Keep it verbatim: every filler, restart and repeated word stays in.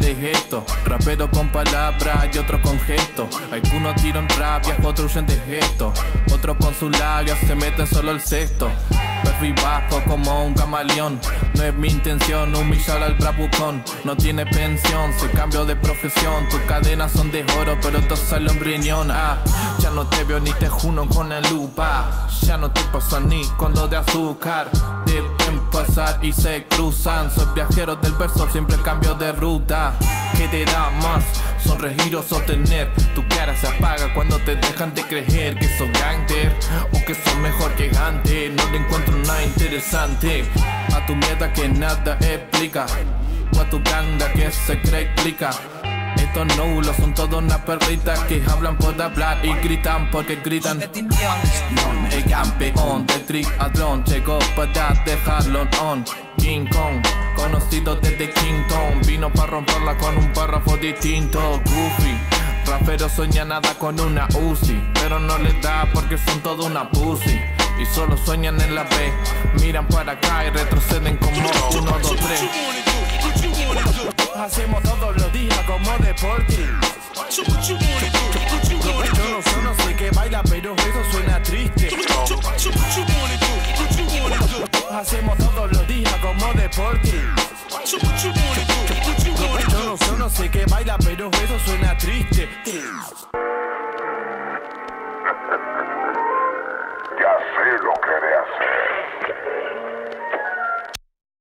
de gesto. Rapero con palabras y otros con gestos. Algunos tiran rabia, otros huyen de gestos. Otros con sus labios se meten solo el sexto. Perfil bajo como un camaleón. No es mi intención humillar al bravucón. No tiene pensión, se cambió de profesión. Tus cadenas son de oro, pero todo sale un riñón. Ah, ya no te veo ni te juno con la lupa. Ya no te paso ni con lo de azúcar. Deben pasar y se cruzan. Soy viajero del verso, siempre cambio de ruta. ¿Qué te da más? Sonreír o sostener. Tu cara se apaga cuando te dejan de creer que sos gangster o que sos mejor que antes. No le encuentro nada interesante a tu meta que nada explica, o a tu ganga que se cree explica. Estos nulos son todos unas perritas que hablan por hablar y gritan porque gritan. El campeón del triatlón llegó para dejarlo on. King Kong, conocido desde Kington, vino para romperla con un párrafo distinto. Goofy, rapero sueña nada con una Uzi, pero no le da porque son toda una pussy. Y solo sueñan en la B, miran para acá y retroceden como uno, dos, tres. Hacemos todos los días como deporte. Yo no solo sé que baila, pero eso suena triste. Hacemos todos los días como deporte. Yo no solo sé que baila, pero eso suena triste. Ya sé lo que haré hacer.